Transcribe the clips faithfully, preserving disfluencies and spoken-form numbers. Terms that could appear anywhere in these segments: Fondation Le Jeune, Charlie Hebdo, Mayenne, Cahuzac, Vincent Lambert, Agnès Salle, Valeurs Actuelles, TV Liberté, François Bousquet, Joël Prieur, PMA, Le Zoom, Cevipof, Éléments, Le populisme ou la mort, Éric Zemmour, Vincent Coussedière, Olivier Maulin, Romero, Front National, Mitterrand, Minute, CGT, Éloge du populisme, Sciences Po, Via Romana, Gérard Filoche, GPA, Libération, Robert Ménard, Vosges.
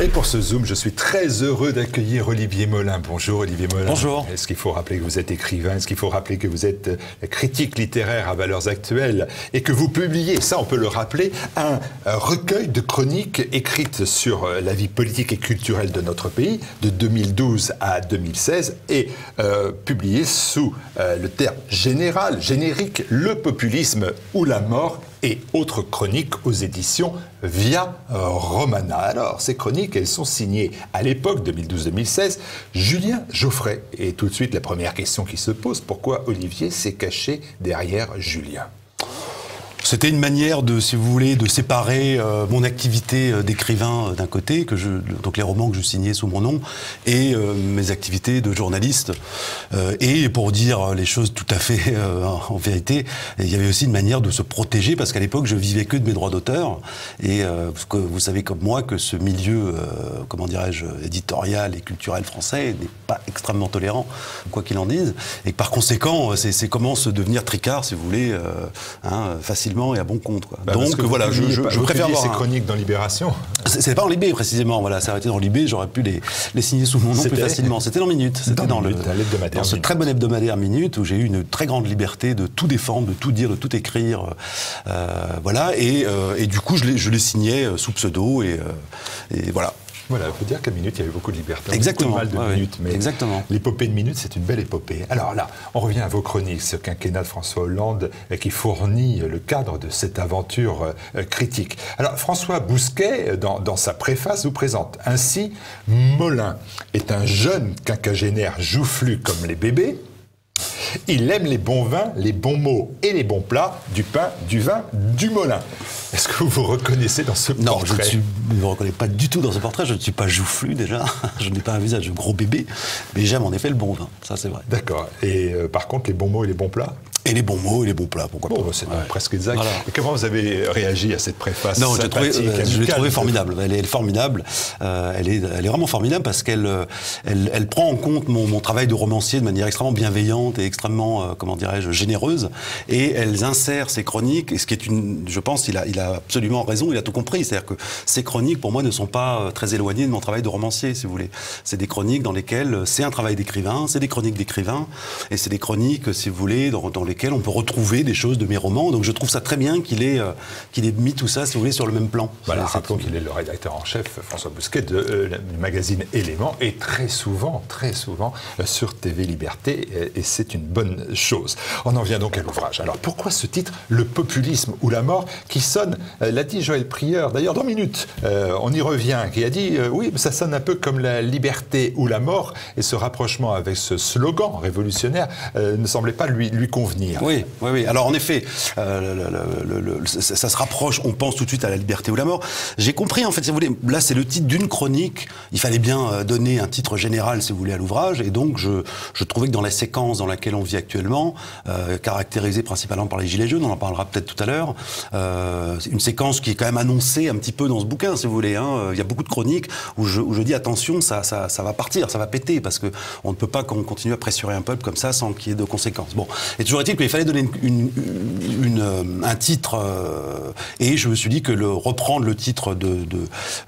Et pour ce Zoom, je suis très heureux d'accueillir Olivier Maulin. Bonjour Olivier Maulin. Bonjour. Est-ce qu'il faut rappeler que vous êtes écrivain? Est-ce qu'il faut rappeler que vous êtes critique littéraire à Valeurs Actuelles et que vous publiez, ça on peut le rappeler, un recueil de chroniques écrites sur la vie politique et culturelle de notre pays de deux mille douze à deux mille seize et euh, publié sous euh, le terme général, générique, Le populisme ou la mort et autres chroniques aux éditions Via Romana. Alors, ces chroniques, elles sont signées à l'époque, deux mille douze deux mille seize, Julien Geoffrey. Et tout de suite, la première question qui se pose, pourquoi Olivier s'est caché derrière Julien? C'était une manière de, si vous voulez, de séparer euh, mon activité euh, d'écrivain euh, d'un côté, que je, donc les romans que je signais sous mon nom, et euh, mes activités de journaliste. Euh, et pour dire les choses tout à fait euh, en vérité, il y avait aussi une manière de se protéger, parce qu'à l'époque je vivais que de mes droits d'auteur. Et euh, que vous savez comme moi que ce milieu, euh, comment dirais-je, éditorial et culturel français n'est pas extrêmement tolérant, quoi qu'il en dise. Et par conséquent, c'est comment se devenir tricard, si vous voulez, euh, hein, facilement et à bon compte, quoi. Bah donc voilà, je, je, je préfère avoir ces un... chroniques dans Libération. C'est pas en Libé précisément, voilà, c'est arrêté dans Libé, j'aurais pu les, les signer sous mon nom plus facilement. C'était dans Minute, c'était dans, dans, le, dans, dans ce Minute. Très bon hebdomadaire Minute où j'ai eu une très grande liberté de tout défendre, de tout dire, de tout écrire, euh, voilà, et, euh, et du coup je les, je les signais sous pseudo et, euh, et voilà. Voilà, il faut dire qu'à Minute, il y avait beaucoup de liberté. Exactement. Beaucoup de mal de ouais, Minute, mais l'épopée de Minute, c'est une belle épopée. Alors là, on revient à vos chroniques, ce quinquennat de François Hollande qui fournit le cadre de cette aventure critique. Alors, François Bousquet, dans, dans sa préface, vous présente ainsi « Maulin est un jeune quinquagénaire joufflu comme les bébés. Il aime les bons vins, les bons mots et les bons plats, du pain, du vin, du Maulin. » Est-ce que vous vous reconnaissez dans ce non, portrait? Non, je ne me reconnais pas du tout dans ce portrait. Je ne suis pas joufflu déjà. Je n'ai pas un visage de gros bébé. Mais j'aime en effet le bon vin. Ça, c'est vrai. D'accord. Et euh, par contre, les bons mots et les bons plats? Et les bons mots et les bons plats, pourquoi bon, pas. C'est ouais. presque exact. Voilà. Et comment vous avez réagi à cette préface? Non, je l'ai trouvée euh, trouvé formidable. Elle est, elle est formidable. Euh, elle, est, elle est vraiment formidable parce qu'elle elle, elle prend en compte mon, mon travail de romancier de manière extrêmement bienveillante et extrêmement, euh, comment dirais-je, généreuse. Et elle insère ses chroniques, et ce qui est une, je pense, il a, il Il a absolument raison, il a tout compris. C'est-à-dire que ces chroniques, pour moi, ne sont pas très éloignées de mon travail de romancier, si vous voulez. C'est des chroniques dans lesquelles c'est un travail d'écrivain, c'est des chroniques d'écrivain, et c'est des chroniques, si vous voulez, dans, dans lesquelles on peut retrouver des choses de mes romans. Donc je trouve ça très bien qu'il ait, euh, qu'il ait mis tout ça, si vous voulez, sur le même plan. Voilà, rappelons qu'il est le rédacteur en chef, François Bousquet, de, euh, du magazine Éléments, et très souvent, très souvent, euh, sur T V Liberté, et, et c'est une bonne chose. On en vient donc à l'ouvrage. Alors pourquoi ce titre, Le populisme ou la mort, qui sonne, l'a dit Joël Prieur, d'ailleurs dans Minute, euh, on y revient, qui a dit euh, « Oui, ça sonne un peu comme la liberté ou la mort » et ce rapprochement avec ce slogan révolutionnaire euh, ne semblait pas lui, lui convenir. Oui, oui, oui. Alors en effet, euh, le, le, le, le, ça, ça se rapproche, on pense tout de suite à la liberté ou la mort. J'ai compris, en fait, si vous voulez, là c'est le titre d'une chronique, il fallait bien donner un titre général, si vous voulez, à l'ouvrage, et donc je, je trouvais que dans la séquence dans laquelle on vit actuellement, euh, caractérisée principalement par les gilets jaunes, on en parlera peut-être tout à l'heure, euh, une séquence qui est quand même annoncée un petit peu dans ce bouquin, si vous voulez. Hein. Il y a beaucoup de chroniques où je, où je dis attention, ça, ça, ça va partir, ça va péter, parce qu'on ne peut pas qu'on continue à pressurer un peuple comme ça sans qu'il y ait de conséquences. Bon, et toujours est-il qu'il fallait donner une, une, une, un titre, euh, et je me suis dit que le, reprendre le titre de, de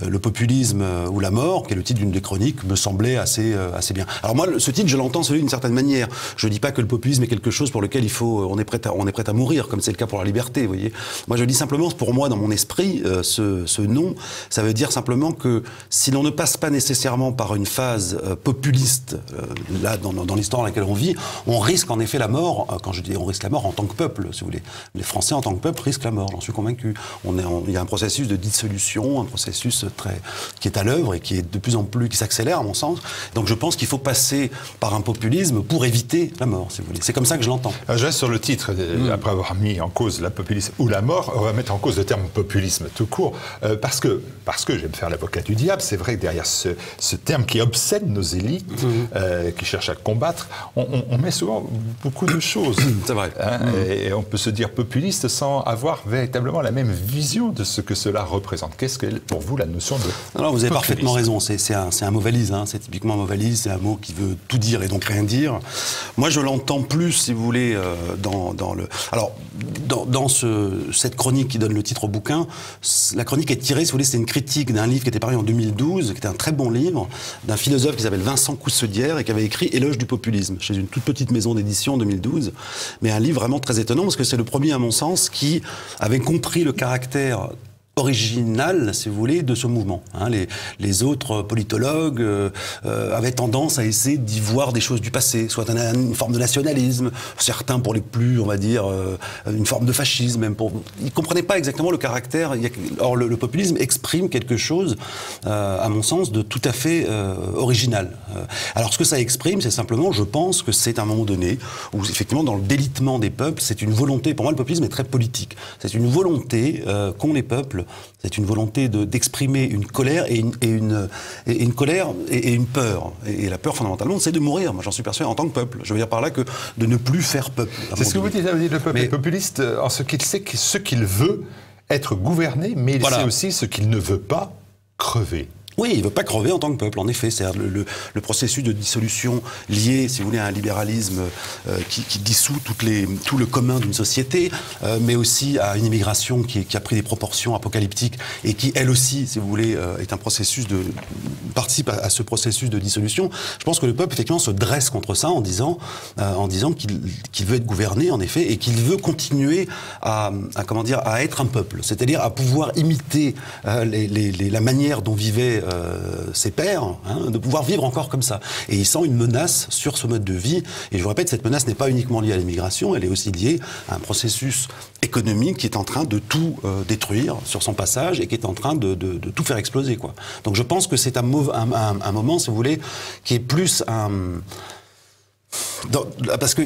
euh, Le populisme ou la mort, qui est le titre d'une des chroniques, me semblait assez, euh, assez bien. Alors moi, ce titre, je l'entends celui d'une certaine manière. Je ne dis pas que le populisme est quelque chose pour lequel il faut, on est prêt à, on est prêt à mourir, comme c'est le cas pour la liberté, vous voyez. Moi, je dis simplement, pour moi, dans mon esprit, euh, ce, ce nom, ça veut dire simplement que si l'on ne passe pas nécessairement par une phase euh, populiste, euh, là, dans, dans l'histoire dans laquelle on vit, on risque en effet la mort, euh, quand je dis on risque la mort en tant que peuple, si vous voulez. Les Français en tant que peuple risquent la mort, j'en suis convaincu. On est, on, il y a un processus de dissolution, un processus très, qui est à l'œuvre et qui est de plus en plus, qui s'accélère à mon sens. Donc je pense qu'il faut passer par un populisme pour éviter la mort, si vous voulez. C'est comme ça que je l'entends. Je reste sur le titre, mmh. après avoir mis en cause la populisme ou la mort, on va mettre en cause le terme populisme tout court, euh, parce que, parce que je vais me faire l'avocat du diable, c'est vrai que derrière ce, ce terme qui obsède nos élites, mmh. euh, qui cherche à combattre, on, on, on met souvent beaucoup de choses. C'est vrai. Hein, mmh. Et on peut se dire populiste sans avoir véritablement la même vision de ce que cela représente. Qu'est-ce que, pour vous, la notion de non, non, vous avez populiste. Parfaitement raison. C'est un, un mot valise. Hein. C'est typiquement un mot valise. C'est un mot qui veut tout dire et donc rien dire. Moi, je l'entends plus, si vous voulez, euh, dans, dans le... Alors, dans, dans ce, cette chronique qui donne le titre au bouquin, la chronique est tirée, si vous voulez, c'est une critique d'un livre qui était paru en deux mille douze, qui était un très bon livre, d'un philosophe qui s'appelle Vincent Coussedière et qui avait écrit « Éloge du populisme » chez une toute petite maison d'édition en deux mille douze. Mais un livre vraiment très étonnant parce que c'est le premier, à mon sens, qui avait compris le caractère original, si vous voulez, de ce mouvement. Hein, les, les autres politologues euh, euh, avaient tendance à essayer d'y voir des choses du passé, soit un, une forme de nationalisme, certains pour les plus, on va dire, euh, une forme de fascisme même. Pour... Ils ne comprenaient pas exactement le caractère. Il y a... Or, le, le populisme exprime quelque chose, euh, à mon sens, de tout à fait euh, original. Euh, alors, ce que ça exprime, c'est simplement, je pense que c'est un moment donné où, effectivement, dans le délitement des peuples, c'est une volonté, pour moi, le populisme est très politique. C'est une volonté euh, qu'ont les peuples. C'est une volonté d'exprimer de, une colère et une, et une, et une colère et, et une peur. Et, et la peur, fondamentalement, c'est de mourir. Moi, j'en suis persuadé en tant que peuple. Je veux dire par là que de ne plus faire peuple. C'est ce que vous dites, vous dites, le peuple mais, est populiste en ce qu'il sait, ce qu'il veut être gouverné, mais il voilà. sait aussi ce qu'il ne veut pas crever. Oui, il ne veut pas crever en tant que peuple, en effet. C'est le, le, le processus de dissolution lié, si vous voulez, à un libéralisme euh, qui, qui dissout toutes les, tout le commun d'une société, euh, mais aussi à une immigration qui, qui a pris des proportions apocalyptiques et qui, elle aussi, si vous voulez, euh, est un processus de, participe à, à ce processus de dissolution. Je pense que le peuple, effectivement, se dresse contre ça en disant, euh, en disant qu'il qu'il veut être gouverné, en effet, et qu'il veut continuer à, à, comment dire, à être un peuple, c'est-à-dire à pouvoir imiter euh, les, les, les, la manière dont vivait Euh, ses pères, hein, de pouvoir vivre encore comme ça. Et il sent une menace sur ce mode de vie. Et je vous répète, cette menace n'est pas uniquement liée à l'immigration, elle est aussi liée à un processus économique qui est en train de tout euh, détruire sur son passage et qui est en train de, de, de tout faire exploser, quoi. Donc je pense que c'est un, un, un, un moment, si vous voulez, qui est plus un... Dans, parce que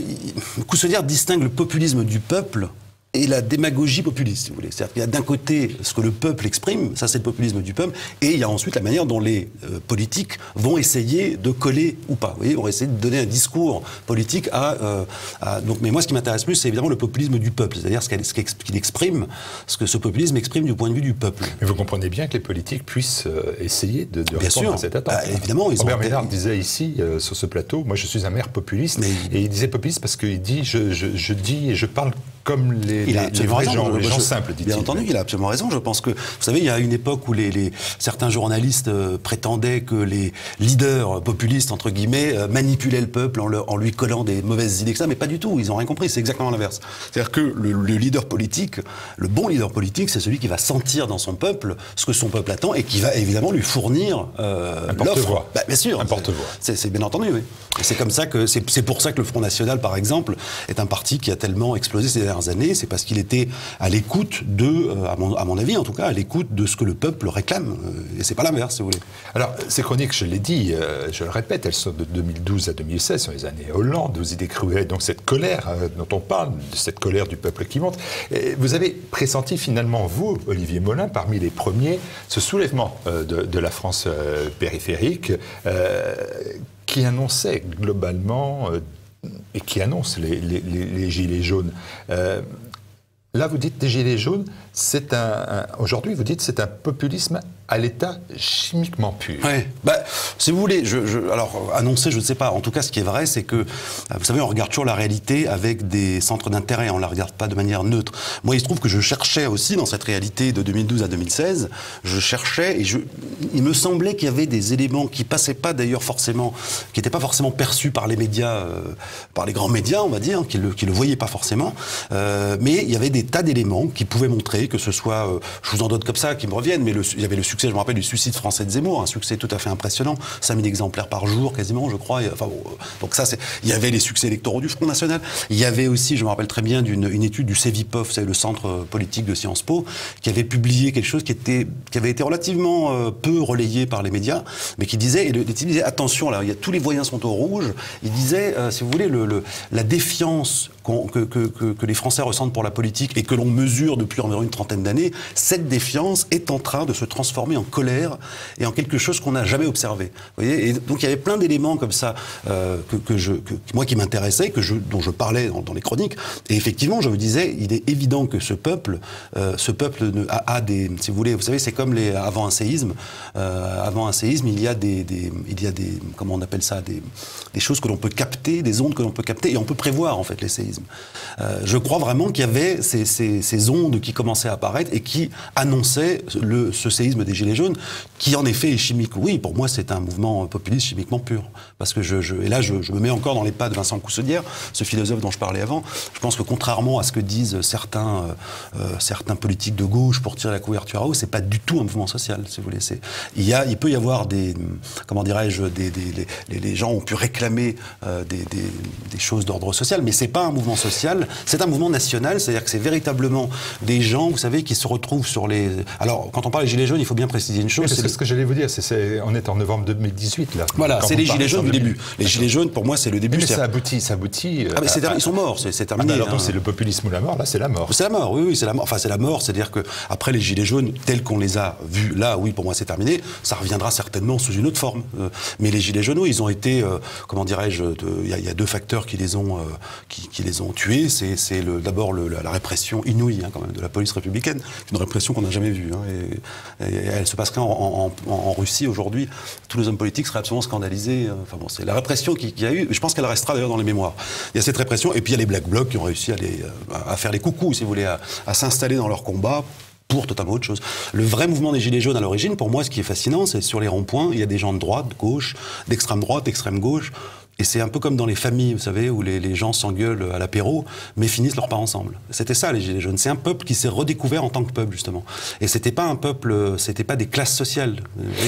Coussedière distingue le populisme du peuple et la démagogie populiste, si vous voulez. C'est-à-dire qu'il y a d'un côté ce que le peuple exprime, ça c'est le populisme du peuple, et il y a ensuite la manière dont les euh, politiques vont essayer de coller ou pas. Vous voyez, vont essayer de donner un discours politique à... Euh, à donc, mais moi, ce qui m'intéresse plus, c'est évidemment le populisme du peuple, c'est-à-dire ce qu'il qu exprime, ce que ce populisme exprime du point de vue du peuple. Mais vous comprenez bien que les politiques puissent euh, essayer de, de répondre sûr. À cette attente. Bah, évidemment, ils Robert ont... Ménard disait ici, euh, sur ce plateau, moi je suis un maire populiste, mais... et il disait populiste parce qu'il dit, je, je, je dis et je parle comme les, les, les vrais gens, les gens simples, dit-il. Bien entendu, il a absolument raison. Je pense que, vous savez, il y a une époque où les, les, certains journalistes euh, prétendaient que les leaders populistes, entre guillemets, euh, manipulaient le peuple en, leur, en lui collant des mauvaises idées que ça, mais pas du tout, ils n'ont rien compris, c'est exactement l'inverse. C'est-à-dire que le, le leader politique, le bon leader politique, c'est celui qui va sentir dans son peuple ce que son peuple attend et qui va évidemment lui fournir euh, un porte-voix. Bah, bien sûr. Un porte-voix. C'est bien entendu, oui. C'est comme ça que, c'est pour ça que le Front National, par exemple, est un parti qui a tellement explosé ces années, c'est parce qu'il était à l'écoute de, euh, à, mon, à mon avis en tout cas, à l'écoute de ce que le peuple réclame. Euh, et c'est pas l'inverse, si vous voulez. Alors, ces chroniques, je l'ai dit, euh, je le répète, elles sont de deux mille douze à deux mille seize, sont les années Hollande, aux idées cruelles, donc cette colère euh, dont on parle, cette colère du peuple qui monte. Et vous avez pressenti finalement, vous, Olivier Maulin, parmi les premiers, ce soulèvement euh, de, de la France euh, périphérique euh, qui annonçait globalement... Euh, et qui annonce les, les, les, les gilets jaunes. Euh, là, vous dites des gilets jaunes, c'est un, un aujourd'hui, vous dites c'est un populisme à l'état chimiquement pur. Oui. Bah, si vous voulez, je, je, alors annoncer, je ne sais pas. En tout cas, ce qui est vrai, c'est que, vous savez, on regarde toujours la réalité avec des centres d'intérêt. On ne la regarde pas de manière neutre. Moi, il se trouve que je cherchais aussi, dans cette réalité de deux mille douze à deux mille seize, je cherchais, et je, il me semblait qu'il y avait des éléments qui ne passaient pas d'ailleurs forcément, qui n'étaient pas forcément perçus par les médias, euh, par les grands médias, on va dire, qui ne le, qui le voyaient pas forcément. Euh, mais il y avait des tas d'éléments qui pouvaient montrer, que ce soit, euh, je vous en donne comme ça, qui me reviennent, mais le, il y avait le succès, je me rappelle, du suicide français de Zemmour, un succès tout à fait impressionnant, cinq mille exemplaires par jour quasiment, je crois. Et, enfin, bon, donc ça, c'est, il y avait les succès électoraux du Front National. Il y avait aussi, je me rappelle très bien, d'une une étude du Cevipof, c'est le centre politique de Sciences Po, qui avait publié quelque chose qui était, qui avait été relativement euh, peu relayé par les médias, mais qui disait, et le, il disait, attention, là, il y a, tous les voyants sont au rouge. Il disait, euh, si vous voulez, le, le, la défiance qu'on, que, que, que, que les Français ressentent pour la politique et que l'on mesure depuis environ une trentaine d'années, cette défiance est en train de se transformer transformé en colère et en quelque chose qu'on n'a jamais observé. Vous voyez, et donc il y avait plein d'éléments comme ça euh, que, que je, que, moi qui m'intéressais, que je, dont je parlais dans, dans les chroniques. Et effectivement, je me disais, il est évident que ce peuple, euh, ce peuple ne, a, a des, si vous voulez, vous savez, c'est comme les avant un séisme. Euh, avant un séisme, il y a des, des, il y a des, comment on appelle ça, des, des choses que l'on peut capter, des ondes que l'on peut capter, et on peut prévoir en fait les séismes. Euh, je crois vraiment qu'il y avait ces, ces, ces ondes qui commençaient à apparaître et qui annonçaient le, ce séisme des Gilets jaunes, qui en effet est chimique. Oui, pour moi, c'est un mouvement populiste chimiquement pur. Parce que je, je, et là, je, je me mets encore dans les pas de Vincent Coussedière, ce philosophe dont je parlais avant. Je pense que contrairement à ce que disent certains, euh, certains politiques de gauche pour tirer la couverture à eau, c'est pas du tout un mouvement social, si vous voulez. Il, y a, il peut y avoir des, comment dirais-je, des, des, des, les, les gens ont pu réclamer euh, des, des, des choses d'ordre social, mais c'est pas un mouvement social, c'est un mouvement national, c'est-à-dire que c'est véritablement des gens, vous savez, qui se retrouvent sur les... Alors, quand on parle des Gilets jaunes, il faut bien préciser une chose... C'est le... ce que j'allais vous dire, c'est, c'est... on est en novembre deux mille dix-huit, là. Voilà, c'est les Gilets jaunes du début. Les Gilets jaunes, pour moi, c'est le début. Mais ça aboutit, ça aboutit... Ah, mais c'est terminé, ils sont morts, c'est, c'est terminé. Ah, alors, hein. C'est le populisme ou la mort, là, c'est la mort. C'est la mort, oui, oui, c'est la mort. Enfin, c'est la mort, c'est-à-dire qu'après les Gilets jaunes, tels qu'on les a vus là, oui, pour moi, c'est terminé, ça reviendra certainement sous une autre forme. Mais les Gilets jaunes, ils ont été, euh, comment dirais-je, il y, y a deux facteurs qui les ont, euh, qui, qui les ont tués. C'est, c'est le, d'abord le, la, la répression inouïe, hein, quand même, de la police républicaine, une répression qu'on n'a jamais vue. Hein, et, et elle se passerait en, en, en, en Russie aujourd'hui. Tous les hommes politiques seraient absolument scandalisés. Enfin bon, c'est la répression qu'il y a eu. Je pense qu'elle restera d'ailleurs dans les mémoires. Il y a cette répression, et puis il y a les Black Blocs qui ont réussi à, les, à faire les coucous, si vous voulez, à, à s'installer dans leur combat. Pour totalement autre chose. Le vrai mouvement des Gilets jaunes à l'origine, pour moi, ce qui est fascinant, c'est sur les ronds-points, il y a des gens de droite, de gauche, d'extrême droite, d'extrême gauche. Et c'est un peu comme dans les familles, vous savez, où les, les gens s'engueulent à l'apéro, mais finissent leur pas ensemble. C'était ça, les Gilets jaunes. C'est un peuple qui s'est redécouvert en tant que peuple, justement. Et c'était pas un peuple, c'était pas des classes sociales.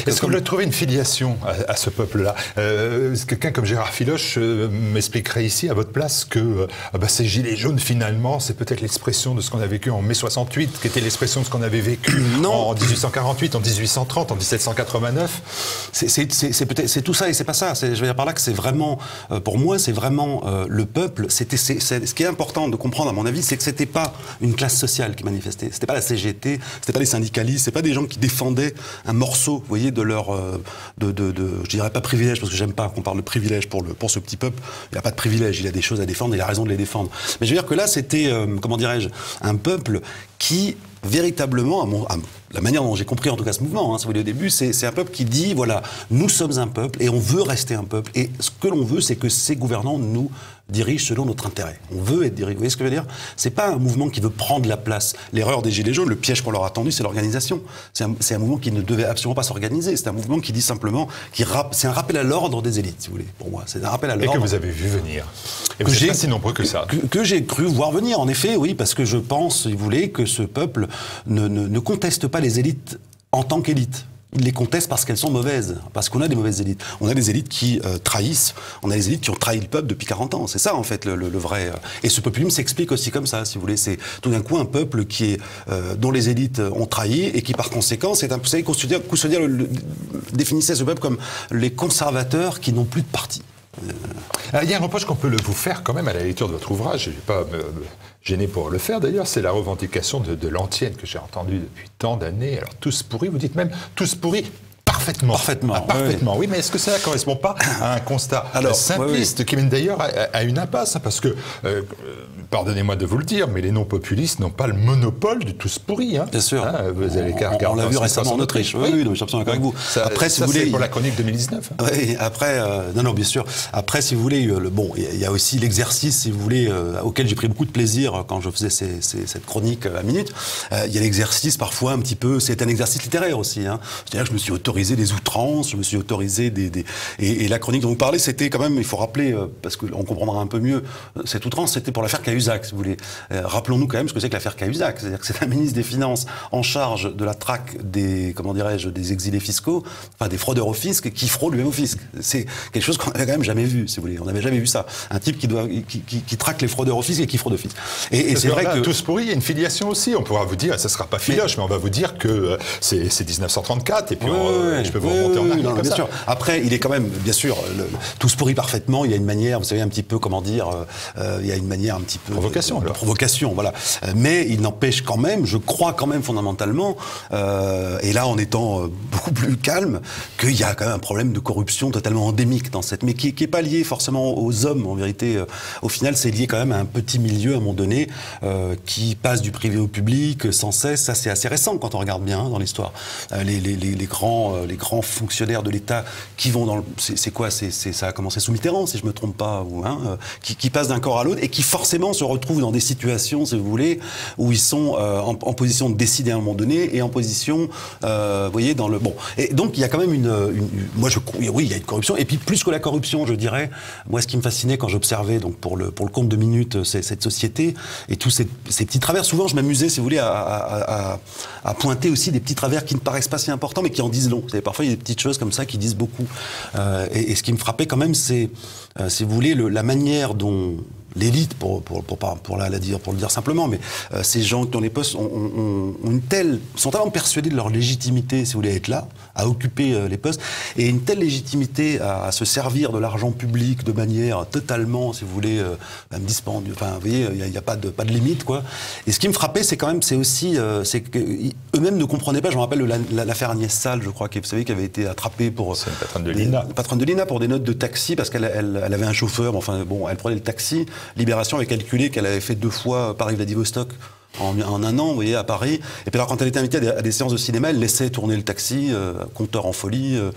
Est-ce que vous trouvez une filiation à, à ce peuple-là? euh, Quelqu'un comme Gérard Filoche euh, m'expliquerait ici, à votre place, que euh, bah, ces Gilets jaunes, finalement, c'est peut-être l'expression de ce qu'on a vécu en mai soixante-huit, qui était l'expression de ce qu'on avait vécu non. en dix-huit cent quarante-huit, en dix-huit cent trente, en dix-sept cent quatre-vingt-neuf. C'est, c'est, c'est, c'est, peut-être, c'est tout ça et c'est pas ça. C'est, je veux dire par là que c'est vraiment... Pour moi, c'est vraiment euh, le peuple. C'était, c'est, c'est, ce qui est important de comprendre, à mon avis, c'est que c'était pas une classe sociale qui manifestait. C'était pas la C G T, c'était pas les syndicalistes, c'est pas des gens qui défendaient un morceau, vous voyez, de leur, euh, de, de, de, je dirais pas privilège, parce que j'aime pas qu'on parle de privilège pour le, pour ce petit peuple. Il a pas de privilège, il a des choses à défendre, il a raison de les défendre. Mais je veux dire que là, c'était, euh, comment dirais-je, un peuple qui véritablement, à mon, à la manière dont j'ai compris en tout cas ce mouvement, hein, si vous voulez, au début, c'est, c'est un peuple qui dit, voilà, nous sommes un peuple et on veut rester un peuple. Et ce que l'on veut, c'est que ces gouvernants nous dirigent selon notre intérêt. On veut être dirigé. Vous voyez ce que je veux dire? C'est pas un mouvement qui veut prendre la place. L'erreur des Gilets jaunes, le piège qu'on leur a tendu, c'est l'organisation. C'est un, c'est un mouvement qui ne devait absolument pas s'organiser. C'est un mouvement qui dit simplement, qui rap, c'est un rappel à l'ordre des élites, si vous voulez, pour moi. C'est un rappel à l'ordre. Et que vous avez vu venir. Et vous n'êtes pas si nombreux que ça. Que, que j'ai cru voir venir, en effet, oui, parce que je pense, si vous voulez, que ce peuple ne, ne, ne conteste pas les élites en tant qu'élites. Ils les contestent parce qu'elles sont mauvaises, parce qu'on a des mauvaises élites. On a des élites qui euh, trahissent, on a des élites qui ont trahi le peuple depuis quarante ans. C'est ça, en fait, le, le, le vrai... Et ce populisme s'explique aussi comme ça, si vous voulez. C'est tout d'un coup un peuple qui est, euh, dont les élites ont trahi et qui, par conséquent, c'est un... Vous savez, Coussedière le, le, définissait ce peuple comme les conservateurs qui n'ont plus de parti. Euh... Il y a un reproche qu'on peut le vous faire, quand même, à la lecture de votre ouvrage. Je ne vais pas me... gêné pour le faire d'ailleurs, c'est la revendication de, de l'antienne que j'ai entendue depuis tant d'années. Alors tous pourris, vous dites même tous pourris. Parfaitement. Parfaitement. Ah, parfaitement. Oui, oui. oui, mais est-ce que ça ne correspond pas à un constat Alors, simpliste oui, oui. qui mène d'ailleurs à, à une impasse? Parce que, euh, pardonnez-moi de vous le dire, mais les non-populistes n'ont pas le monopole du tous pourri. Hein. Bien sûr. Ah, vous avez on on l'a vu récemment en Autriche. Oui, oui, non, je suis absolument d'accord avec vous. Ça, après, si ça, vous voulez, c'est pour la chronique deux mille dix-neuf. Hein. Oui, après, euh, non, non, bien sûr. Après, si vous voulez, euh, le, bon, il y a aussi l'exercice, si vous voulez, euh, auquel j'ai pris beaucoup de plaisir quand je faisais ces, ces, cette chronique à Minute. Il euh, y a l'exercice parfois un petit peu, c'est un exercice littéraire aussi. Hein. C'est-à-dire que je me suis autorisé des outrances, je me suis autorisé des... des... Et, et la chronique dont vous parlez, c'était quand même, il faut rappeler, euh, parce qu'on comprendra un peu mieux, euh, cette outrance, c'était pour l'affaire Cahuzac, si vous voulez. Euh, rappelons-nous quand même ce que c'est que l'affaire Cahuzac, c'est-à-dire que c'est un ministre des Finances en charge de la traque des, comment dirais-je, des exilés fiscaux, enfin des fraudeurs au fisc, qui fraudent lui-même au fisc. C'est quelque chose qu'on n'avait quand même jamais vu, si vous voulez. On n'avait jamais vu ça. Un type qui, doit, qui, qui, qui traque les fraudeurs au fisc et qui fraude au fisc. Et, et c'est vrai là, que... Tous pourris, il y a une filiation aussi, on pourra vous dire, ça ne sera pas Filoche, mais... mais on va vous dire que euh, c'est, c'est dix-neuf cent trente-quatre, et puis ouais, on, ouais, ouais, je peux vous oui, remonter oui, en arrière. Non, comme bien ça. Sûr. Après, il est quand même, bien sûr, le, tout se pourrit parfaitement. Il y a une manière, vous savez, un petit peu, comment dire, euh, il y a une manière un petit peu. Provocation. De, de provocation, voilà. Mais il n'empêche quand même, je crois quand même fondamentalement, euh, et là en étant beaucoup plus calme, qu'il y a quand même un problème de corruption totalement endémique dans cette. Mais qui n'est pas lié forcément aux hommes, en vérité. Au final, c'est lié quand même à un petit milieu, à un moment donné, euh, qui passe du privé au public sans cesse. Ça, c'est assez récent quand on regarde bien hein, dans l'histoire. Euh, les, les, les, les, grands, euh, les grands fonctionnaires de l'État qui vont dans le. C'est quoi c'est, c'est, ça a commencé sous Mitterrand, si je ne me trompe pas, ou, hein, euh, qui, qui passent d'un corps à l'autre et qui forcément se retrouvent dans des situations, si vous voulez, où ils sont euh, en, en position de décider à un moment donné et en position, euh, vous voyez, dans le. Bon. Et donc, il y a quand même une. une moi, je. Oui, il y a une corruption. Et puis, plus que la corruption, je dirais, moi, ce qui me fascinait quand j'observais, donc, pour le, pour le compte de Minute, cette société et tous ces, ces petits travers, souvent, je m'amusais, si vous voulez, à, à, à, à pointer aussi des petits travers qui ne paraissent pas si importants, mais qui en disent long. Vous savez, parfois, il y a des petites choses comme ça qui disent beaucoup. Euh, et, et ce qui me frappait, quand même, c'est, euh, si vous voulez, le, la manière dont. L'élite, pour, pour, pour, pour, la, la dire, pour le dire simplement, mais euh, ces gens dont les postes ont, ont, ont une telle, sont tellement persuadés de leur légitimité, si vous voulez, à être là, à occuper euh, les postes, et une telle légitimité à, à se servir de l'argent public de manière totalement, si vous voulez, euh, même dispendieuse. Enfin, vous voyez, il n'y a, a pas de, pas de limite, quoi. Et ce qui me frappait, c'est quand même, c'est aussi, euh, c'est qu'eux-mêmes ne comprenaient pas. Je me rappelle l'affaire Agnès Salle, je crois, qui, vous savez, qui avait été attrapée pour. C'est une patronne de l'I N A. Une patronne de l'I N A pour des notes de taxi, parce qu'elle elle, elle avait un chauffeur, enfin, bon, elle prenait le taxi. Libération avait calculé qu'elle avait fait deux fois Paris-Vladivostok en, en un an, vous voyez, à Paris. Et puis alors, quand elle était invitée à des, à des séances de cinéma, elle laissait tourner le taxi, euh, compteur en folie. Euh,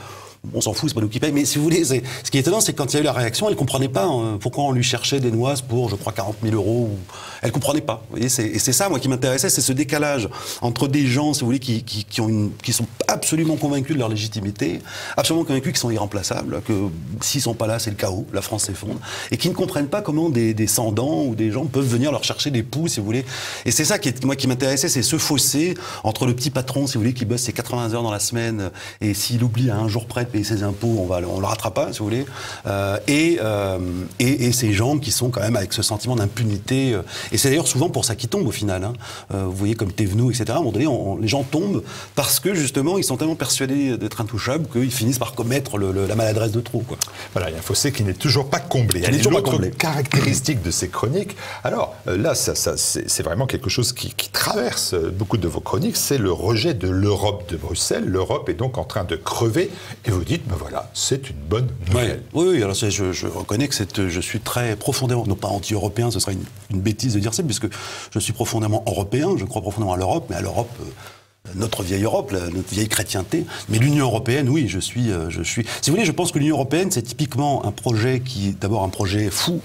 on s'en fout, c'est pas nous qui paye. Mais si vous voulez, ce qui est étonnant, c'est que quand il y a eu la réaction, elle ne comprenait pas hein, pourquoi on lui cherchait des noises pour, je crois, quarante mille euros. Ou... Elle ne comprenait pas. Vous voyez, et c'est ça, moi, qui m'intéressait, c'est ce décalage entre des gens, si vous voulez, qui, qui, qui, ont une, qui sont absolument convaincus de leur légitimité, absolument convaincus qu'ils sont irremplaçables, que s'ils ne sont pas là, c'est le chaos, la France s'effondre, et qui ne comprennent pas comment des descendants ou des gens peuvent venir leur chercher des poux, si vous voulez. Et c'est ça, qui est, moi, qui m'intéressait, c'est ce fossé entre le petit patron, si vous voulez, qui bosse ses quatre-vingts heures dans la semaine, et s'il oublie à un jour près payer ses impôts, on va, on le rattrape pas, si vous voulez, euh, et, euh, et, et ces gens qui sont quand même avec ce sentiment d'impunité, euh, et c'est d'ailleurs souvent pour ça qu'ils tombent au final, hein. euh, vous voyez comme Thévenou, et cetera, à un moment donné, on, on, les gens tombent parce que justement, ils sont tellement persuadés d'être intouchables qu'ils finissent par commettre le, le, la maladresse de trop, quoi. Voilà, il y a un fossé qui n'est toujours pas comblé. Il y a l'autre caractéristique de ces chroniques, alors là, ça, ça, c'est vraiment quelque chose qui, qui traverse beaucoup de vos chroniques, c'est le rejet de l'Europe de Bruxelles, l'Europe est donc en train de crever, et vous vous dites, ben voilà, c'est une bonne nouvelle. Ouais. Oui, oui, alors je, je reconnais que cette, je suis très profondément, non pas anti-européen, ce serait une, une bêtise de dire ça, puisque je suis profondément européen, je crois profondément à l'Europe, mais à l'Europe... Euh notre vieille Europe, notre vieille chrétienté, mais l'Union européenne, oui, je suis, je suis... Si vous voulez, je pense que l'Union européenne, c'est typiquement un projet qui, d'abord un projet fou,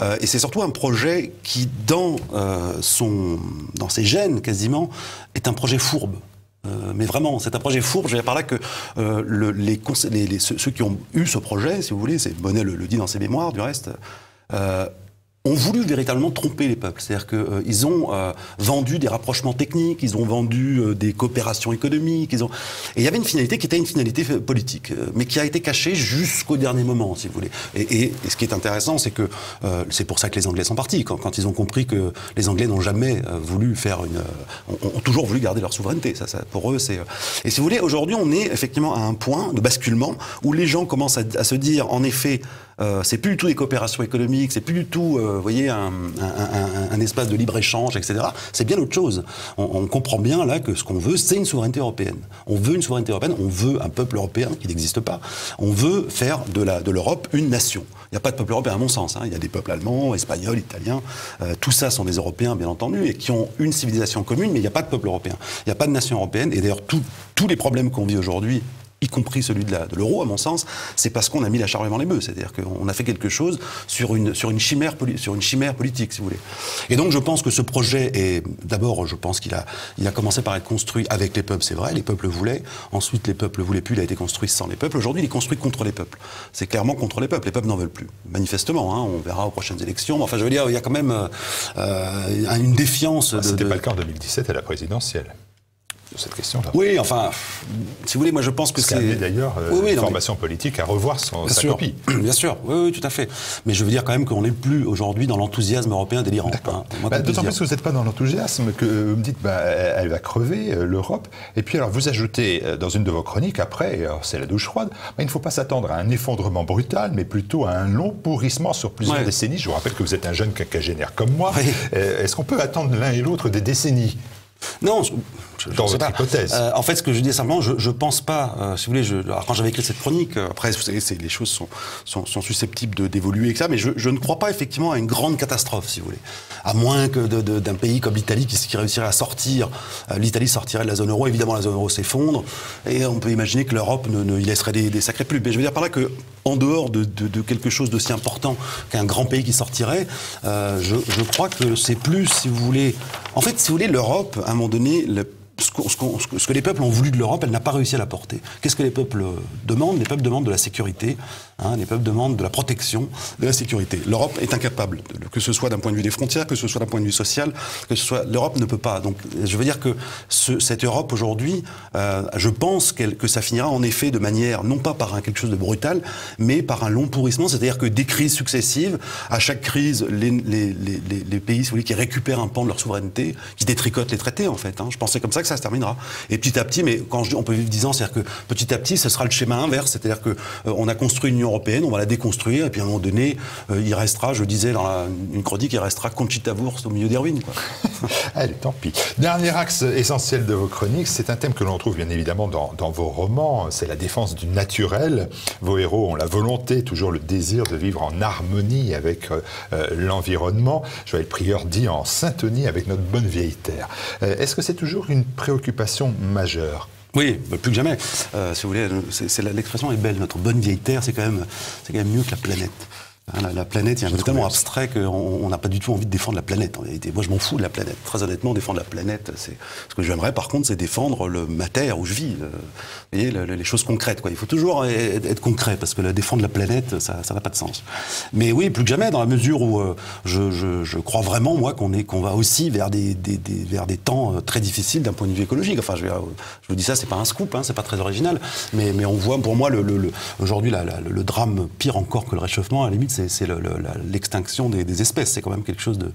euh, et c'est surtout un projet qui, dans, euh, son, dans ses gènes quasiment, est un projet fourbe. Euh, mais vraiment, c'est un projet fourbe, je veux dire par là que euh, le, les, les, les, ceux qui ont eu ce projet, si vous voulez, c'est Bonnet le, le dit dans ses mémoires, du reste... Euh, ont voulu véritablement tromper les peuples. C'est-à-dire qu'ils euh, ont euh, vendu des rapprochements techniques, ils ont vendu euh, des coopérations économiques, ils ont... Et il y avait une finalité qui était une finalité politique, euh, mais qui a été cachée jusqu'au dernier moment, si vous voulez. Et, et, et ce qui est intéressant, c'est que euh, c'est pour ça que les Anglais sont partis, quand, quand ils ont compris que les Anglais n'ont jamais euh, voulu faire une... Euh, ont, ont toujours voulu garder leur souveraineté. Ça, ça, pour eux, c'est... Euh... Et si vous voulez, aujourd'hui, on est effectivement à un point de basculement où les gens commencent à, à se dire, en effet... Euh, c'est plus du tout des coopérations économiques, c'est plus du tout, euh, vous voyez, un, un, un, un espace de libre-échange, et cetera. C'est bien autre chose. On, on comprend bien, là, que ce qu'on veut, c'est une souveraineté européenne. On veut une souveraineté européenne, on veut un peuple européen qui n'existe pas. On veut faire de la, de l'Europe une nation. Il n'y a pas de peuple européen, à mon sens. Hein. Il y a des peuples allemands, espagnols, italiens. Euh, tout ça sont des Européens, bien entendu, et qui ont une civilisation commune, mais il n'y a pas de peuple européen. Il n'y a pas de nation européenne. Et d'ailleurs, tous les problèmes qu'on vit aujourd'hui, y compris celui de l'euro, à mon sens, c'est parce qu'on a mis la charrue avant les bœufs. C'est-à-dire qu'on a fait quelque chose sur une, sur, une chimère, sur une chimère politique, si vous voulez. Et donc, je pense que ce projet est... D'abord, je pense qu'il a, il a commencé par être construit avec les peuples, c'est vrai, les peuples voulaient. Ensuite, les peuples ne voulaient plus, il a été construit sans les peuples. Aujourd'hui, il est construit contre les peuples. C'est clairement contre les peuples. Les peuples n'en veulent plus, manifestement. Hein, on verra aux prochaines élections. Enfin, je veux dire, il y a quand même euh, une défiance... Ah, de, c'était de... pas le cas en deux mille dix-sept à la présidentielle. sur cette question-là. Oui, enfin, si vous voulez, moi je pense que c'est... Ce qui a amené d'ailleurs euh, oui, oui, une formation mais... politique à revoir son, bien sa sûr. Copie. Bien sûr, oui, oui, tout à fait. Mais je veux dire quand même qu'on n'est plus aujourd'hui dans l'enthousiasme européen délirant. Hein. Bah, d'autant plus que vous n'êtes pas dans l'enthousiasme que vous me dites, bah, elle va crever, euh, l'Europe. Et puis alors, vous ajoutez dans une de vos chroniques, après, c'est la douche froide, bah, il ne faut pas s'attendre à un effondrement brutal, mais plutôt à un long pourrissement sur plusieurs ouais. décennies. Je vous rappelle que vous êtes un jeune quinquagénaire comme moi. Oui. Euh, est-ce qu'on peut attendre l'un et l'autre des décennies ? Non, je, je, dans je votre hypothèse. Euh, en fait, ce que je dis simplement, je ne pense pas, euh, si vous voulez, je, alors, quand j'avais écrit cette chronique, euh, après, vous savez, les choses sont, sont, sont susceptibles d'évoluer, et cetera, mais je, je ne crois pas effectivement à une grande catastrophe, si vous voulez. À moins que d'un pays comme l'Italie qui, qui réussirait à sortir, euh, l'Italie sortirait de la zone euro, évidemment la zone euro s'effondre, et on peut imaginer que l'Europe ne, ne, y laisserait des, des sacrés plumes. Mais je veux dire par là que, en dehors de, de, de quelque chose d'aussi important qu'un grand pays qui sortirait, euh, je, je crois que c'est plus, si vous voulez... En fait, si vous voulez, l'Europe... À un moment donné, le, ce, que, ce, que, ce que les peuples ont voulu de l'Europe, elle n'a pas réussi à la porter. Qu'est-ce que les peuples demandent? Les peuples demandent de la sécurité, hein, les peuples demandent de la protection, de la sécurité. L'Europe est incapable, de, que ce soit d'un point de vue des frontières, que ce soit d'un point de vue social, que ce soit... L'Europe ne peut pas. Donc, je veux dire que ce, cette Europe, aujourd'hui, euh, je pense qu'elle, que ça finira en effet de manière, non pas par un, quelque chose de brutal, mais par un long pourrissement, c'est-à-dire que des crises successives, à chaque crise, les, les, les, les, les pays, si vous voulez, qui récupèrent un pan de leur souveraineté, qui détricotent les traités, en fait. Hein. Je pensais comme ça que ça se terminera. Et petit à petit, mais quand je dis, on peut vivre dix ans, c'est-à-dire que petit à petit, ce sera le schéma inverse, c'est-à-dire que euh, on a construit une européenne, on va la déconstruire, et puis à un moment donné, euh, il restera, je disais dans la, une chronique, il restera Conchita Wurst au milieu des ruines. Quoi. Allez, tant pis. Dernier axe essentiel de vos chroniques, c'est un thème que l'on retrouve bien évidemment dans, dans vos romans, c'est la défense du naturel. Vos héros ont la volonté, toujours le désir de vivre en harmonie avec euh, l'environnement. Joël Prieur dit en syntonie avec notre bonne vieille terre. Euh, Est-ce que c'est toujours une préoccupation majeure ? Oui, plus que jamais. Euh, si vous voulez, l'expression est belle. Notre bonne vieille terre, c'est quand, quand même mieux que la planète. La, la planète, il y a un truc tellement abstrait qu'on n'a pas du tout envie de défendre la planète, en réalité. Moi, je m'en fous de la planète. Très honnêtement, défendre la planète, c'est... Ce que j'aimerais, par contre, c'est défendre le, ma terre, où je vis. Le, vous voyez, le, le, les choses concrètes, quoi. Il faut toujours être, être concret, parce que la, défendre la planète, ça n'a pas de sens. Mais oui, plus que jamais, dans la mesure où euh, je, je, je crois vraiment, moi, qu'on qu'on va aussi vers des, des, des, vers des temps très difficiles d'un point de vue écologique. Enfin, je, vais, je vous dis ça, c'est pas un scoop, hein, c'est pas très original. Mais, mais on voit, pour moi, le, le, le, aujourd'hui, la, la, le, le drame pire encore que le réchauffement, à la limite, c'est l'extinction le, le, des, des espèces. C'est quand même quelque chose de,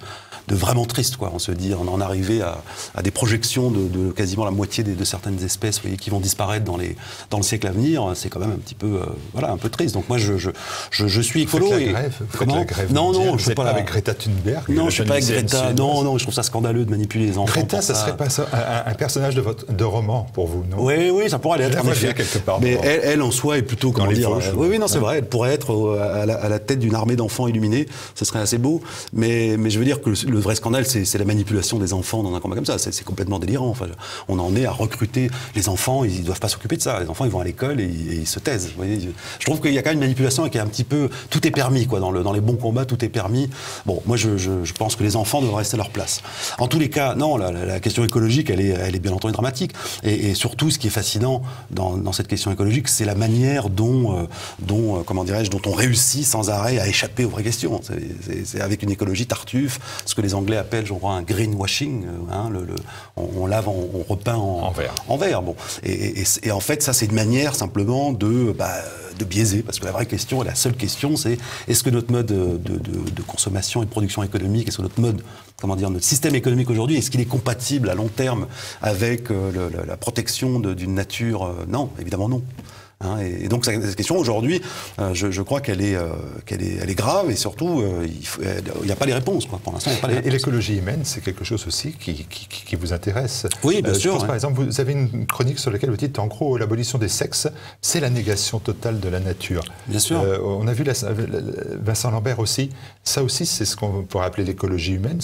de vraiment triste, quoi. On se dit, on en arrivait à, à des projections de, de quasiment la moitié de, de certaines espèces, vous voyez, qui vont disparaître dans, les, dans le siècle à venir. C'est quand même un petit peu, euh, voilà, un peu triste. Donc moi, je, je, je, je suis écolo. Vous faites la grève, vous faites la grève, non, non, je suis pas là avec Greta Thunberg. Non, je suis pas avec Greta. Non, non, je trouve ça scandaleux de manipuler les enfants. Greta, ça, ça serait pas ça, un, un personnage de, votre, de roman pour vous, non? Oui, oui, ça pourrait l'être. Mais elle, elle, en soi, est plutôt, comment dire, oui, oui, non, c'est vrai. Elle pourrait être à la tête d'une armée d'enfants illuminés, ce serait assez beau, mais, mais je veux dire que le, le vrai scandale, c'est la manipulation des enfants dans un combat comme ça, c'est complètement délirant. Enfin, on en est à recruter les enfants, ils ne doivent pas s'occuper de ça, les enfants ils vont à l'école et, et ils se taisent. Vous voyez, je trouve qu'il y a quand même une manipulation qui est un petit peu, tout est permis, quoi, dans, le, dans les bons combats, tout est permis. Bon, moi je, je, je pense que les enfants doivent rester à leur place. En tous les cas, non, la, la question écologique, elle est, elle est bien entendu dramatique, et, et surtout ce qui est fascinant dans, dans cette question écologique, c'est la manière dont, euh, dont euh, comment dirais-je, dont on réussit sans arrêt à échapper aux vraies questions. C'est avec une écologie tartuffe, ce que les Anglais appellent, je crois, un greenwashing. Hein, le, le, on, on lave, on, on repeint en, en vert. En vert, bon. Et, et, et en fait, ça, c'est une manière simplement de, bah, de biaiser, parce que la vraie question, la seule question, c'est est-ce que notre mode de, de, de consommation et de production économique, est-ce que notre mode, comment dire, notre système économique aujourd'hui, est-ce qu'il est compatible à long terme avec le, la, la protection d'une nature? Non, évidemment non. Hein, et, et donc cette question aujourd'hui, euh, je, je crois qu'elle est, euh, qu'elle est, elle est grave, et surtout euh, il n'y a pas les réponses, quoi. Pour l'instant, il n'y a pas les réponses. Et l'écologie humaine, c'est quelque chose aussi qui, qui, qui vous intéresse. Oui, bien euh, sûr. Je pense, hein. Par exemple, vous avez une chronique sur laquelle vous dites, en gros, l'abolition des sexes, c'est la négation totale de la nature. Bien sûr. Euh, on a vu la, la, la, Vincent Lambert aussi. Ça aussi, c'est ce qu'on pourrait appeler l'écologie humaine,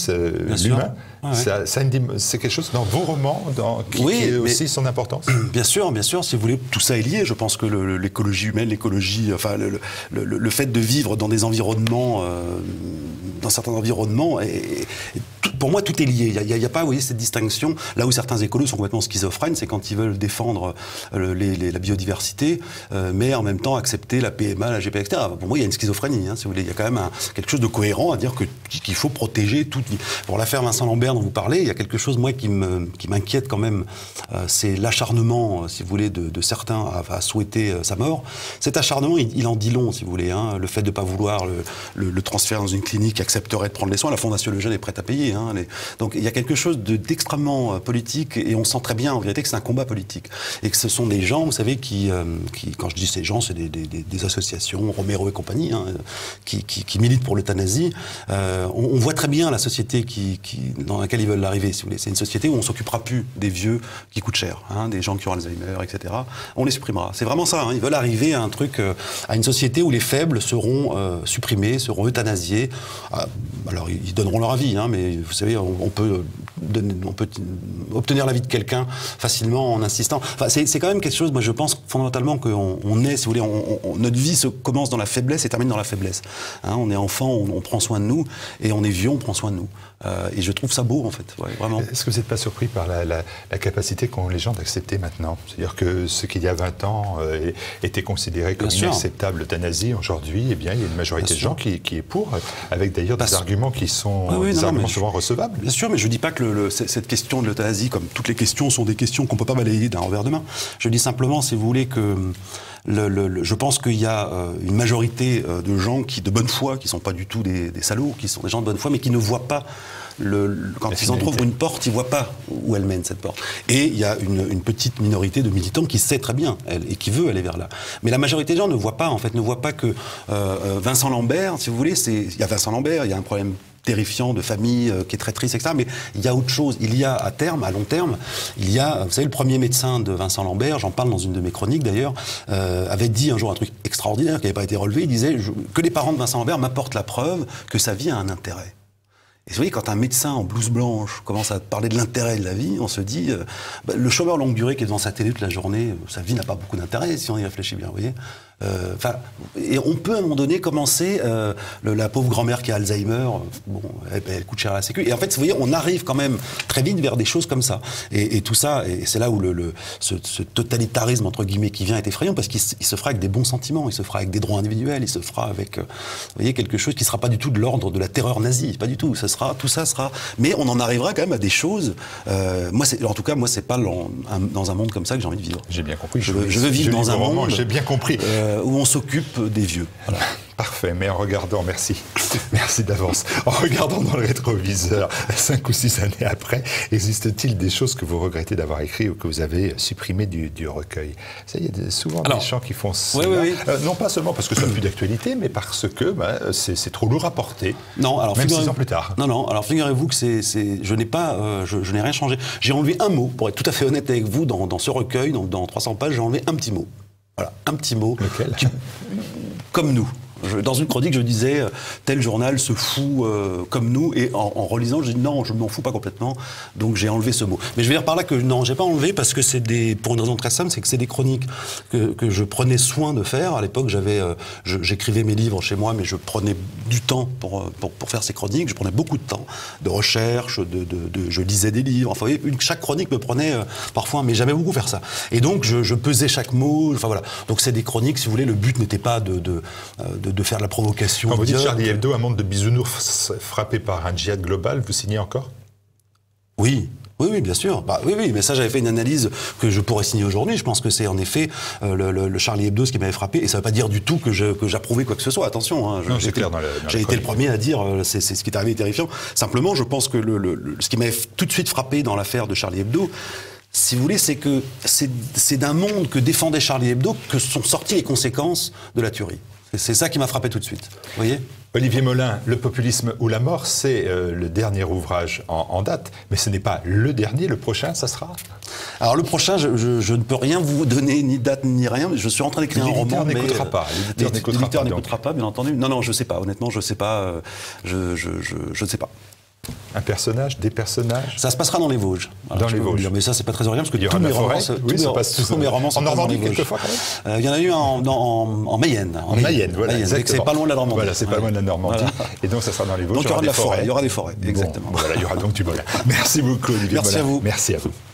l'humain. Ah, ouais. Ça, ça, c'est quelque chose dans vos romans, dans, qui, oui, qui est aussi son importance. Bien sûr, bien sûr. Si vous voulez, tout ça est lié. Je pense que l'écologie humaine, l'écologie, enfin le, le, le, le fait de vivre dans des environnements, euh, dans certains environnements, et, et tout, pour moi, tout est lié. Il n'y a, a pas, vous voyez, cette distinction. Là où certains écolos sont complètement schizophrènes, c'est quand ils veulent défendre le, les, les, la biodiversité, euh, mais en même temps accepter la P M A, la G P, et cetera. Pour moi, il y a une schizophrénie, hein, si vous voulez. Il y a quand même un, quelque chose de cohérent à dire que, qu'il faut protéger tout. Pour l'affaire Vincent Lambert dont vous parlez, il y a quelque chose, moi, qui me, qui m'inquiète quand même. Euh, c'est l'acharnement, si vous voulez, de, de certains à, à souhaiter euh, sa mort. Cet acharnement, il, il en dit long, si vous voulez. Hein, le fait de ne pas vouloir le, le, le transfert dans une clinique qui accepterait de prendre les soins. La Fondation Le Jeune est prête à payer. Hein, les... Donc, il y a quelque chose de, d'extrêmement politique, et on sent très bien en vérité que c'est un combat politique et que ce sont des gens, vous savez, qui, euh, qui quand je dis ces gens, c'est des, des, des associations, Romero et compagnie, hein, qui, qui, qui militent pour l'euthanasie. Euh, on, on voit très bien la société qui, qui, dans laquelle ils veulent l'arriver, si vous voulez. C'est une société où on s'occupera plus des vieux qui coûtent cher, hein, des gens qui ont Alzheimer, et cetera. On les supprimera. C'est vraiment ça, hein. Ils veulent arriver à un truc, euh, à une société où les faibles seront euh, supprimés, seront euthanasiés. Alors ils donneront leur avis, hein, mais vous savez, on, on peut donner, on peut obtenir l'avis de quelqu'un facilement en insistant. Enfin, c'est, c'est quand même quelque chose, moi je pense fondamentalement qu'on on est, si vous voulez, on, on, notre vie se commence dans la faiblesse et termine dans la faiblesse. Hein, on est enfant, on, on prend soin de nous, et on est vieux, on prend soin de nous. Euh, et je trouve ça beau en fait, ouais, vraiment. Est-ce que vous n'êtes pas surpris par la, la, la capacité qu'ont les gens d'accepter maintenant? C'est-à-dire que ce qu'il y a vingt ans euh, était considéré comme inacceptable, l'euthanasie, aujourd'hui, eh bien, il y a une majorité bien de sûr. gens qui, qui est pour, avec d'ailleurs des pas arguments qui sont ah oui, des non, arguments souvent je, recevables. Bien sûr, mais je ne dis pas que le, le, cette question de l'euthanasie, comme toutes les questions, sont des questions qu'on ne peut pas balayer d'un revers de main. Je dis simplement, si vous voulez, que le, le, le, je pense qu'il y a euh, une majorité euh, de gens qui, de bonne foi, qui ne sont pas du tout des, des salauds, qui sont des gens de bonne foi, mais qui ne voient pas, le, le, quand ils entreouvrent une porte, ils ne voient pas où elle mène, cette porte. Et il y a une, une petite minorité de militants qui sait très bien, elle, et qui veut aller vers là. Mais la majorité des gens ne voient pas, en fait, ne voient pas que euh, Vincent Lambert, si vous voulez, il y a Vincent Lambert, il y a un problème terrifiant, de famille euh, qui est très triste, et cetera. Mais il y a autre chose. Il y a à terme, à long terme, il y a, vous savez, le premier médecin de Vincent Lambert, j'en parle dans une de mes chroniques d'ailleurs, euh, avait dit un jour un truc extraordinaire qui n'avait pas été relevé. Il disait je, que les parents de Vincent Lambert m'apportent la preuve que sa vie a un intérêt. Et vous voyez, quand un médecin en blouse blanche commence à parler de l'intérêt de la vie, on se dit, euh, bah, le chômeur longue durée qui est devant sa télé toute la journée, sa vie n'a pas beaucoup d'intérêt si on y réfléchit bien, vous voyez. Euh, et on peut à un moment donné commencer, euh, le, la pauvre grand-mère qui a Alzheimer, bon, elle, elle coûte cher à la sécu. Et en fait, vous voyez, on arrive quand même très vite vers des choses comme ça. Et, et tout ça, et c'est là où le, le, ce, ce totalitarisme, entre guillemets, qui vient est effrayant, parce qu'il il se fera avec des bons sentiments, il se fera avec des droits individuels, il se fera avec, euh, vous voyez, quelque chose qui ne sera pas du tout de l'ordre de la terreur nazie, pas du tout. Ça sera, tout ça sera... Mais on en arrivera quand même à des choses... Euh, moi, c'est, en tout cas, moi, c'est pas dans un, dans un monde comme ça que j'ai envie de vivre. J'ai bien compris. Je, je, je veux vivre je dans un monde... Moment, j'ai bien compris. Euh, où on s'occupe des vieux. Voilà. Parfait, mais en regardant, merci, merci d'avance, en regardant dans le rétroviseur, cinq ou six années après, existe-t-il des choses que vous regrettez d'avoir écrites ou que vous avez supprimées du, du recueil? Ça, il y a souvent Alors, des gens qui font ça. Oui, oui, oui. Euh, non pas seulement parce que ça n'a plus d'actualité, mais parce que bah, c'est, c'est trop lourd à porter, non, alors, même six ans plus tard. Non, non, alors figurez-vous que c'est, c'est, je n'ai pas, euh, je, je n'ai rien changé. J'ai enlevé un mot, pour être tout à fait honnête avec vous, dans, dans ce recueil, dans, dans trois cents pages, j'ai enlevé un petit mot. Voilà, un petit mot. Lequel ? Qui, comme nous. Je, dans une chronique, je disais euh, tel journal se fout euh, comme nous, et en, en relisant, je dis non, je m'en fous pas complètement, donc j'ai enlevé ce mot. Mais je vais dire par là que non, j'ai pas enlevé parce que c'est des, pour une raison très simple, c'est que c'est des chroniques que, que je prenais soin de faire. À l'époque, j'avais, euh, je, j'écrivais mes livres chez moi, mais je prenais du temps pour, pour pour faire ces chroniques. Je prenais beaucoup de temps de recherche, de, de, de je lisais des livres. Enfin, vous voyez, une, chaque chronique me prenait euh, parfois, mais j'aimais beaucoup faire ça. Et donc, je, je pesais chaque mot. Enfin voilà. Donc c'est des chroniques, si vous voulez. Le but n'était pas de, de, de De, de faire de la provocation. Quand vous dites Charlie Hebdo, un monde de bisounours frappé par un djihad global, vous signez encore ? Oui. Oui, oui, bien sûr. Bah, oui, oui, mais ça, j'avais fait une analyse que je pourrais signer aujourd'hui. Je pense que c'est en effet euh, le, le, le Charlie Hebdo, ce qui m'avait frappé. Et ça ne veut pas dire du tout que, je, que j'approuvais quoi que ce soit. Attention. Hein, je, non, c'est clair. Dans le, dans j'ai été le premier à dire euh, c'est, c'est ce qui est arrivé est terrifiant. Simplement, je pense que le, le, le, ce qui m'avait tout de suite frappé dans l'affaire de Charlie Hebdo, si vous voulez, c'est que c'est, c'est d'un monde que défendait Charlie Hebdo que sont sorties les conséquences de la tuerie. C'est ça qui m'a frappé tout de suite, vous voyez ? Olivier Maulin, Le populisme ou la mort, c'est euh, le dernier ouvrage en, en date, mais ce n'est pas le dernier, le prochain, ça sera ? Alors le prochain, je, je, je ne peux rien vous donner, ni date, ni rien, je suis en train d'écrire un roman, mais... L'éditeur n'écoutera pas, l'éditeur n'écoutera pas, n'écoutera pas, bien entendu. Non, non, je ne sais pas, honnêtement, je ne sais pas, euh, je, je, je, je ne sais pas. Un personnage, des personnages. Ça se passera dans les Vosges. Alors, dans les Vosges. Dire, mais ça, c'est pas très original parce que tous mes romans, oui, tous, passe tous mes romans, en Normandie quelquefois. Il euh, y en a eu en, en, en, en Mayenne. En, en Mayenne, Mayenne, voilà. C'est pas loin de la Normandie. Voilà, c'est pas loin de la Normandie. Voilà. Et donc, ça sera dans les Vosges. Donc, il y aura de la forêt. Il y aura des forêts. Exactement. Bon, voilà, il y aura donc du bol. Merci beaucoup, Olivier. Merci à vous. Merci à vous.